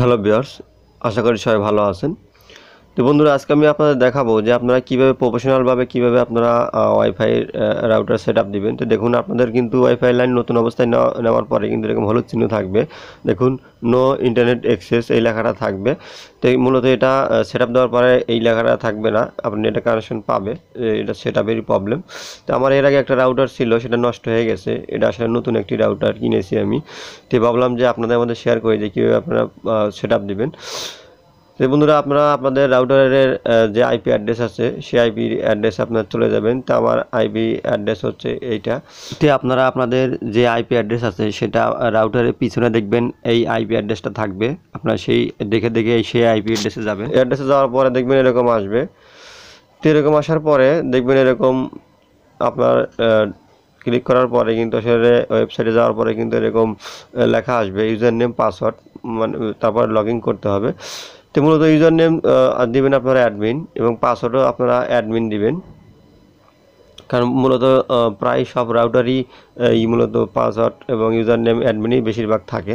Hello viewers, আশা করি সবাই ভালো আছেন। তো বন্ধুরা, আজকে আমি আপনাদের দেখাবো যে আপনারা কীভাবে প্রফেশনালভাবে কীভাবে আপনারা ওয়াইফাই রাউটার সেট আপ দেবেন। তো দেখুন, আপনাদের কিন্তু ওয়াইফাই লাইন নতুন অবস্থায় নেওয়ার পরে কিন্তু এরকম হলুদ চিহ্ন থাকবে। দেখুন, নো ইন্টারনেট অ্যাক্সেস এই লেখাটা থাকবে। তো মূলত এটা সেট আপ দেওয়ার পরে এই লেখাটা থাকবে না, আপনি এটা কানেকশন পাবে। এটা সেট আপেরই প্রবলেম। তো আমার এর আগে একটা রাউটার ছিল, সেটা নষ্ট হয়ে গেছে। এটা আসলে নতুন একটি রাউটার কিনেছি আমি। তো ভাবলাম যে আপনাদের মধ্যে শেয়ার করে যে কীভাবে আপনারা সেট আপ দেবেন। তো বন্ধুরা, আপনারা আপনাদের রাউটারের যে আইপি অ্যাড্রেস আছে সেই আইপি অ্যাড্রেস আপনারা চলে যাবেন। তো আমার আইপি অ্যাড্রেস হচ্ছে এইটা। তো আপনারা আপনাদের যে আইপি অ্যাড্রেস আছে সেটা রাউটারের পিছনে দেখবেন এই আইপি অ্যাড্রেসটা থাকবে। আপনারা সেই দেখে দেখে সেই আইপি অ্যাড্রেসে যাবেন। অ্যাড্রেসে যাওয়ার পরে দেখবেন এরকম আসবে। তো এরকম আসার পরে দেখবেন এরকম আপনার ক্লিক করার পরে কিন্তু আসলে ওয়েবসাইটে যাওয়ার পরে কিন্তু এরকম লেখা আসবে ইউজার নেম পাসওয়ার্ড, মানে তারপর লগ ইন করতে হবে। তো মূলত ইউজার নেম দেবেন আপনারা অ্যাডমিন, এবং পাসওয়ার্ডও আপনারা অ্যাডমিন দিবেন, কারণ মূলত প্রায় সব রাউটারই মূলত পাসওয়ার্ড এবং ইউজার নেম অ্যাডমিনই বেশিরভাগ থাকে।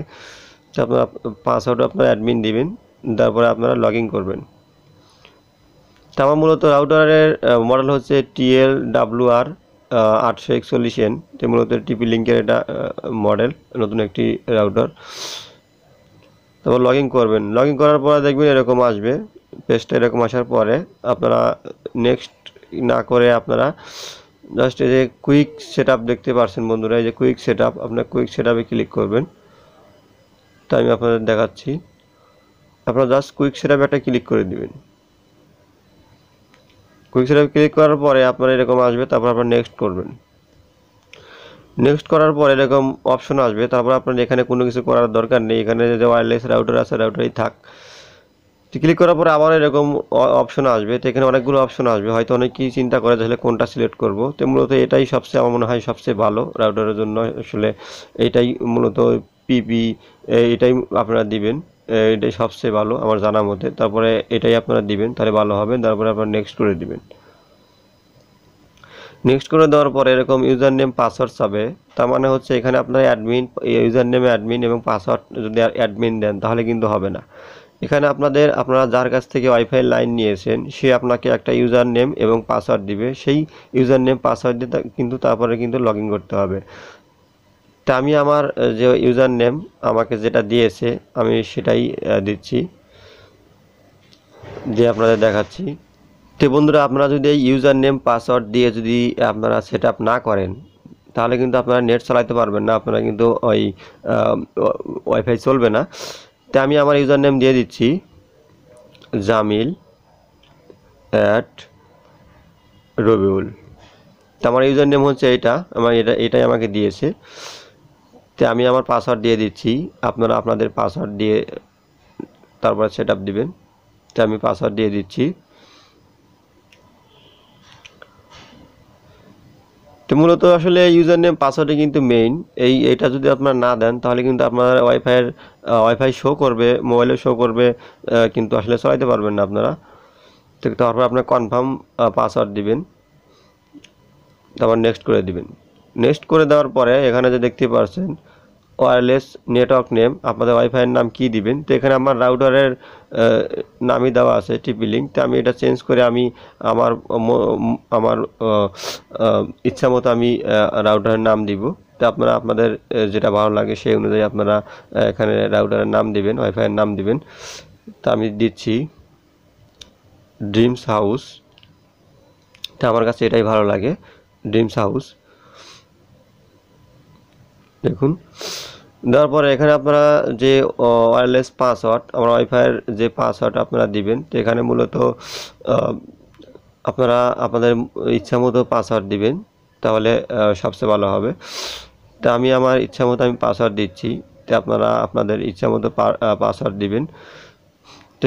তো আপনারা পাসওয়ার্ডও আপনারা অ্যাডমিন দিবেন, তারপরে আপনারা লগ ইন করবেন। তো আমার মূলত রাউটারের মডেল হচ্ছে TL-WR840N। তো মূলত TP-Link-এর এটা মডেল, নতুন একটি রাউটার। তারপর লগ ইন করবেন। লগ ইন করার পরে দেখবেন এরকম আসবে পেজটা। এরকম আসার পরে আপনারা নেক্সট না করে আপনারা জাস্ট এই যে কুইক সেট আপ দেখতে পাচ্ছেন বন্ধুরা, এই যে কুইক সেট আপ, আপনার কুইক সেট আপে ক্লিক করবেন। তো আমি আপনাদের দেখাচ্ছি, আপনারা জাস্ট কুইক সেট আপে একটা ক্লিক করে দেবেন। কুইক সেট আপে ক্লিক করার পরে আপনারা এরকম আসবে। তারপর আপনারা নেক্সট করবেন। নেক্সট করার পর এরকম অপশন আসবে। তারপর আপনার এখানে কোনো কিছু করার দরকার নেই, এখানে যে ওয়্যারলেস রাউটার আছে রাউটারই থাক। তো ক্লিক করার পরে আবার এরকম অপশন আসবে। তো এখানে অনেকগুলো অপশন আসবে, হয়তো অনেকেই চিন্তা করে আসলে কোনটা সিলেক্ট করব। তো মূলত এটাই সবচেয়ে আমার মনে হয় সবচেয়ে ভালো রাউটারের জন্য, আসলে এটাই মূলত পিপি এটাই আপনারা দিবেন, এটাই সবচেয়ে ভালো আমার জানা মতে। তারপরে এটাই আপনারা দিবেন, তাহলে ভালো হবে। তারপরে আপনারা নেক্সট করে দিবেন। নেক্সট করে দেওয়ার পরে এরকম ইউজার নেম পাসওয়ার্ড চাবে। তার মানে হচ্ছে এখানে আপনার অ্যাডমিন, ইউজার নেমে অ্যাডমিন এবং পাসওয়ার্ড যদি অ্যাডমিন দেন তাহলে কিন্তু হবে না। এখানে আপনারা যার কাছ থেকে ওয়াইফাই লাইন নিয়েছেন সে আপনাকে একটা ইউজার নেম এবং পাসওয়ার্ড দিবে। সেই ইউজার নেম পাসওয়ার্ড দিয়ে কিন্তু তারপরে কিন্তু লগ ইন করতে হবে। তা আমি আমার যে ইউজার নেম আমাকে যেটা দিয়েছে আমি সেটাই দিচ্ছি, যে আপনাদের দেখাচ্ছি। তো বন্ধুরা, আপনারা যদি এই ইউজার নেম পাসওয়ার্ড দিয়ে যদি আপনারা সেট আপ না করেন তাহলে কিন্তু আপনারা নেট চালাতে পারবেন না, আপনারা কিন্তু ওই ওয়াইফাই চলবে না। তো আমি আমার ইউজার নেম দিয়ে দিচ্ছি jamil@robiul। তো আমার ইউজার নেম হচ্ছে এইটা, আমার এটাই আমাকে দিয়েছে। তো আমি আমার পাসওয়ার্ড দিয়ে দিচ্ছি, আপনারা আপনাদের পাসওয়ার্ড দিয়ে তারপরে সেট আপ দেবেন। তো আমি পাসওয়ার্ড দিয়ে দিচ্ছি। তো মূলত আসলে ইউজার নেম পাসওয়ার্ডে কিন্তু মেইন, এটা যদি আপনারা না দেন তাহলে কিন্তু আপনার ওয়াইফাই শো করবে, মোবাইলে শো করবে, কিন্তু আসলে চালাতে পারবেন না আপনারা। তারপর আপনার কনফার্ম পাসওয়ার্ড দিবেন, তারপর নেক্সট করে দিবেন। নেক্সট করে দেওয়ার পরে এখানে যে দেখতে পাচ্ছেন ওয়্যারলেস নেটওয়ার্ক নেম, আপনাদের ওয়াইফাইয়ের নাম কি দিবেন। তো এখানে আমার রাউটারের নামই দেওয়া আছে TP-Link। তো আমি এটা চেঞ্জ করে আমি আমার ইচ্ছা মতো আমি রাউটারের নাম দিব। তো আপনারা আপনাদের যেটা ভালো লাগে সেই অনুযায়ী আপনারা এখানে রাউটারের নাম দিবেন, ওয়াইফাইয়ের নাম দিবেন। তো আমি দিচ্ছি ড্রিমস হাউস। তো আমার কাছে এটাই ভালো লাগে, ড্রিমস হাউস। দেখুন, দেওয়ার পরে এখানে আপনারা যে ওয়্যারলেস পাসওয়ার্ড, আমার ওয়াইফাইয়ের যে পাসওয়ার্ড আপনারা দিবেন। তো এখানে মূলত আপনারা আপনাদের ইচ্ছা মতো পাসওয়ার্ড দিবেন, তাহলে সবচেয়ে ভালো হবে। তা আমি আমার ইচ্ছা মতো আমি পাসওয়ার্ড দিচ্ছি। তো আপনারা আপনাদের ইচ্ছা মতো পাসওয়ার্ড দিবেন। তো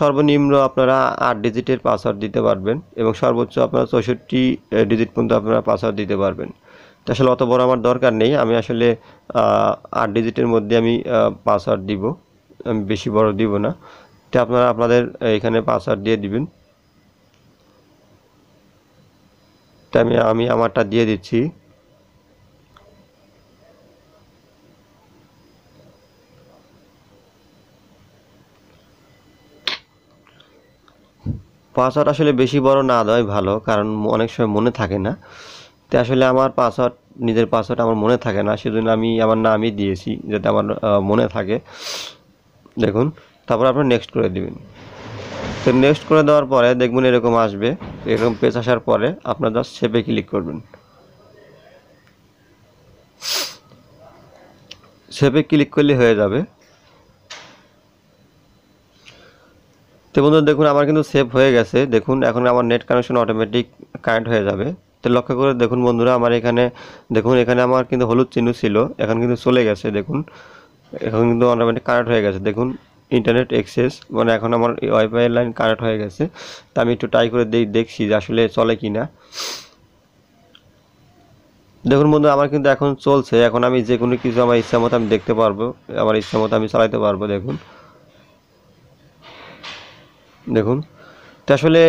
সর্বনিম্ন আপনারা 8 ডিজিটের পাসওয়ার্ড দিতে পারবেন, এবং সর্বোচ্চ আপনারা 64 ডিজিট পর্যন্ত আপনারা পাসওয়ার্ড দিতে পারবেন। আসলে অত বড় আমার দরকার নেই, আমি আসলে 8 ডিজিটের মধ্যে আমি পাসওয়ার্ড দিব, আমি বেশি বড় দিব না। তো আপনারা আপনাদের এখানে পাসওয়ার্ড দিয়ে দিবেন। তো আমি আমারটা দিয়ে দিচ্ছি। পাসওয়ার্ড আসলে বেশি বড় না দেওয়াই ভালো, কারণ অনেক সময় মনে থাকে না। তো আসলে আমার পাসওয়ার্ড, নিজের পাসওয়ার্ড আমার মনে থাকে না, সেজন্য আমি আমার নামই দিয়েছি যাতে আমার মনে থাকে। দেখুন, তারপর আপনার নেক্সট করে দেবেন। তো নেক্সট করে দেওয়ার পরে দেখবেন এরকম আসবে। এরকম পেজ আসার পরে আপনার জাস্ট সেভে ক্লিক করবেন। সেভে ক্লিক করলে হয়ে যাবে। তো বন্ধুরা দেখুন আমার কিন্তু সেভ হয়ে গেছে। দেখুন এখন আমার নেট কানেকশন অটোমেটিক কানেক্ট হয়ে যাবে। তো লক্ষ্য করে দেখুন বন্ধুরা, আমার এখানে দেখুন এখানে আমার কিন্তু হলুদ চিহ্ন ছিল, এখন কিন্তু চলে গেছে। দেখুন এখন কিন্তু অটোমেটিক কানেক্ট হয়ে গেছে। দেখুন ইন্টারনেট অ্যাক্সেস, মানে এখন আমার ওয়াইফাই লাইন কানেক্ট হয়ে গেছে। তা আমি একটু ট্রাই করে দেখছি যে আসলে চলে কি না। দেখুন বন্ধু আমার কিন্তু এখন চলছে। এখন আমি যে কোনো কিছু আমার ইচ্ছা মতো আমি দেখতে পারবো, আমার ইচ্ছা মতো আমি চালাইতে পারবো। দেখুন দেখুন তো আসলে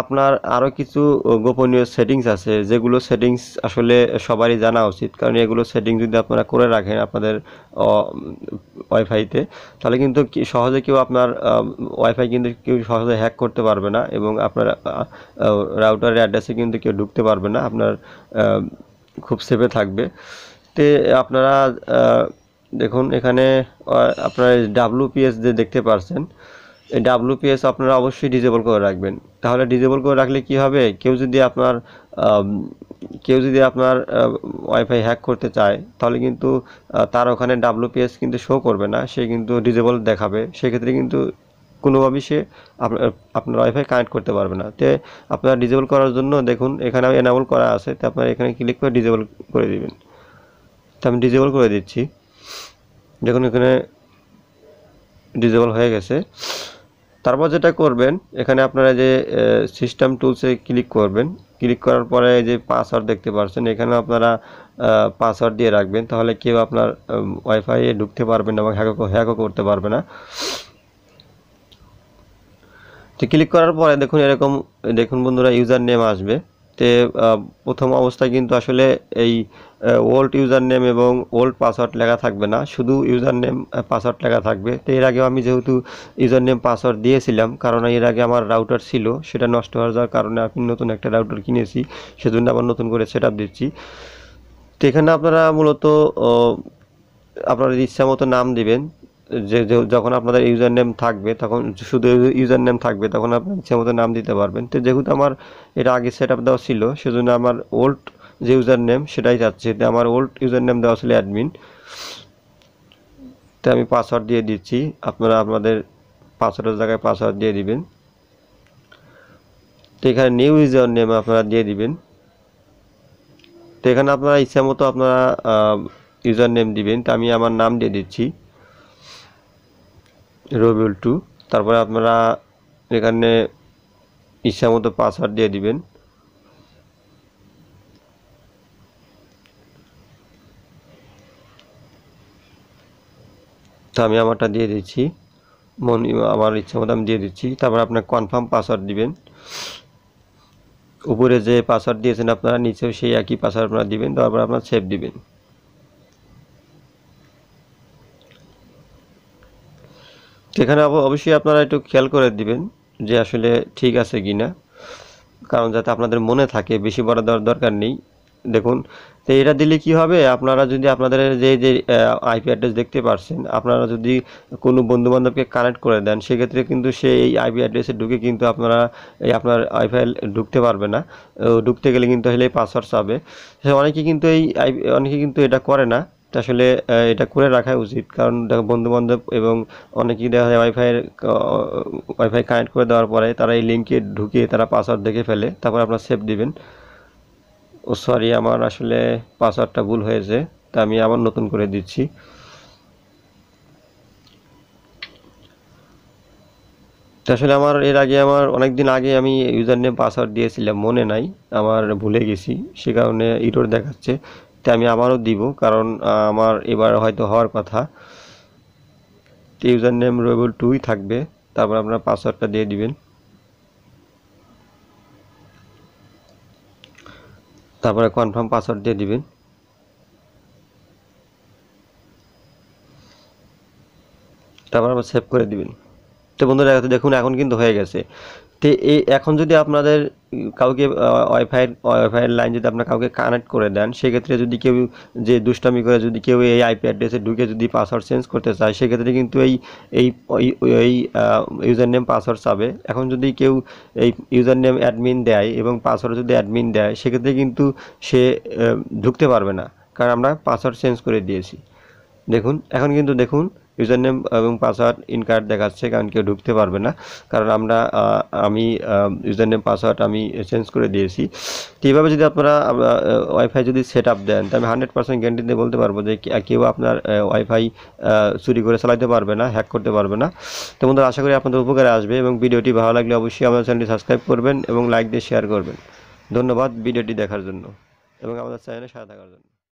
আপনার আরও কিছু গোপনীয় সেটিংস আছে, যেগুলো সেটিংস আসলে সবারই জানা উচিত। কারণ এগুলো সেটিংস যদি আপনারা করে রাখেন আপনাদের ওয়াইফাইতে, তাহলে কিন্তু সহজে কেউ আপনার ওয়াইফাই কিন্তু কেউ সহজে হ্যাক করতে পারবে না, এবং আপনার রাউটারের অ্যাড্রেসে কিন্তু কেউ ঢুকতে পারবে না। আপনার খুব সেফে থাকবে। তে আপনারা দেখুন এখানে আপনারা WPS যে দেখতে পাচ্ছেন, এই WPS আপনারা অবশ্যই ডিজেবল করে রাখবেন। তাহলে ডিজেবল করে রাখলে কি হবে, কেউ যদি আপনার ওয়াইফাই হ্যাক করতে চায় তাহলে কিন্তু তার ওখানে WPS কিন্তু শো করবে না, সে কিন্তু ডিজেবল দেখাবে। সেক্ষেত্রে কিন্তু কোনোভাবেই সে আপনার ওয়াইফাই কানেক্ট করতে পারবে না। তো আপনার ডিজেবল করার জন্য দেখুন এখানে আমি এনাবল করা আছে, তো আপনার এখানে ক্লিক করে ডিজেবল করে দেবেন। তো আমি ডিজেবল করে দিচ্ছি। দেখুন এখানে ডিজেবল হয়ে গেছে। তারপর যেটা করবেন, এখানে আপনারা যে সিস্টেম টুলসে ক্লিক করবেন। ক্লিক করার পরে যে পাসওয়ার্ড দেখতে পাচ্ছেন, এখানে আপনারা পাসওয়ার্ড দিয়ে রাখবেন, তাহলে কেউ আপনার ওয়াইফাইয়ে ঢুকতে পারবে না এবং হ্যাকও করতে পারবে না। তো ক্লিক করার পরে দেখুন এরকম দেখুন বন্ধুরা ইউজার নেম আসবে। তো প্রথম অবস্থায় কিন্তু আসলে এই ওল্ড ইউজার নেম এবং ওল্ড পাসওয়ার্ড লেখা থাকবে না, শুধু ইউজার নেম পাসওয়ার্ড লেখা থাকবে। তো এর আগে আমি যেহেতু ইউজার নেম পাসওয়ার্ড দিয়েছিলাম, কারণ এর আগে আমার রাউটার ছিল, সেটা নষ্ট হয়ে যাওয়ার কারণে আমি নতুন একটা রাউটার কিনেছি, সেজন্য আবার নতুন করে সেট আপ দিচ্ছি। তো এখানে আপনারা মূলত আপনার ইচ্ছা মতো নাম দিবেন। যে যখন আপনাদের ইউজার নেম থাকবে তখন শুধু ইউজার নেম থাকবে, তখন আপনি ইচ্ছা মতো নাম দিতে পারবেন। তো যেহেতু আমার এটা আগে সেট আপ দেওয়া ছিল, সেজন্য আমার ওল্ড যে ইউজার নেম সেটাই যাচ্ছে। তো আমার ওল্ড ইউজার নেম দেওয়া ছিল অ্যাডমিন। তো আমি পাসওয়ার্ড দিয়ে দিচ্ছি, আপনারা আপনাদের পাসওয়ার্ডের জায়গায় পাসওয়ার্ড দিয়ে দিবেন। তো এখানে নিউ ইউজার নেম আপনারা দিয়ে দিবেন। তো এখানে আপনারা ইচ্ছা মতো আপনারা ইউজার নেম দিবেন। তো আমি আমার নাম দিয়ে দিচ্ছি Robil2। তারপরে আপনারা এখানে ইচ্ছা মতো পাসওয়ার্ড দিয়ে দিবেন। তো আমি আমারটা দিয়ে দিচ্ছি, আমার ইচ্ছা মতো আমি দিয়ে দিচ্ছি। তারপর আপনার কনফার্ম পাসওয়ার্ড দিবেন। উপরে যে পাসওয়ার্ড দিয়েছেন আপনারা, নিচেও সেই একই পাসওয়ার্ড আপনারা দিবেন। তারপর আপনার সেভ দিবেন। সেখানে অবশ্যই আপনারা একটু খেয়াল করে দিবেন যে আসলে ঠিক আছে কি না, কারণ যাতে আপনাদের মনে থাকে, বেশি বড় দেওয়ার দরকার নেই। দেখুন তো এটা দিলে কি হবে, আপনারা যদি আপনাদের যে যে IP অ্যাড্রেস দেখতে পাচ্ছেন, আপনারা যদি কোনো বন্ধুবান্ধবকে কানেক্ট করে দেন, সেক্ষেত্রে কিন্তু সে এই IP অ্যাড্রেসে ঢুকে কিন্তু আপনারা আপনার ওয়াইফাই ঢুকতে পারবে না। ঢুকতে গেলে কিন্তু আসলে পাসওয়ার্ড চাবে। অনেকে কিন্তু এটা করে না। আসলে এটা করে রাখা উচিত, কারণ বন্ধুবান্ধব এবং অনেকেই দেখা যায় ওয়াইফাই কানেক্ট করে দেওয়ার পরে তারা এই লিঙ্কে ঢুকিয়ে তারা পাসওয়ার্ড দেখে ফেলে। তারপর আপনারা সেভ দিবেন। ও সরি, আমার আসলে পাসওয়ার্ডটা ভুল হয়েছে, তা আমি আবার নতুন করে দিচ্ছি। আসলে আমার এর আগে আমার অনেক দিন আগে আমি ইউজার নেম পাসওয়ার্ড দিয়েছিলাম, মনে নাই, আমার ভুলে গেছি, সে কারণে এরর দেখাচ্ছে। তো আমি আবারও দিব, কারণ আমার এবার হয়তো হওয়ার কথা। ইউজার নেম Robil2 থাকবে। তারপর আপনার পাসওয়ার্ডটা দিয়ে দিবেন। তারপরে কনফার্ম পাসওয়ার্ড দিয়ে দিবেন। তারপর আবার সেভ করে দিবেন। তো বন্ধুরা দেখুন এখন কিন্তু হয়ে গেছে। তো तो एखन जो अपन का वाईफाई लाइन जो अपना का कानेक्ट कर दें से क्षेत्र में जो क्यों जो दुष्टामी जो क्यों आईपी एड्रेस ढुके जो पासवर्ड चेंज करते चाय से क्षेत्र में क्योंकि यूजर नेम पासवर्ड चाहे एखन जो क्यों यूजर नेम एडमिन दे पासवर्ड जो एडमिन दे से क्षेत्र में क्योंकि से ढुकते पारबे ना कारण आमरा पासवर्ड चेंज कर दिए देखुन एखन किन्तु देखुन यूजर नेम और पासवर्ड इनकारेक्ट देखाচ্ছে कारण क्यों ढुकते पारबे ना कारण आमरा आमी यूजर नेम पासवर्ड आमी चेंज कर दिए तो एइভাবে যদি আপনারা वाईफाई जो सेटअप दें तो 100% গ্যারান্টি দিয়ে বলতে পারবো যে কেউ আপনার वाईफाई চুরি করে চালাতে পারবে না হ্যাক করতে পারবে না। তো বন্ধুরা আশা করি আপনাদের উপকারে আসবে এবং ভিডিওটি ভালো লাগলে অবশ্যই আমাদের চ্যানেলটি সাবস্ক্রাইব করবেন এবং লাইক দিয়ে শেয়ার করবেন। ধন্যবাদ ভিডিওটি দেখার জন্য এবং আমাদের চ্যানেলে সাথে থাকার জন্য।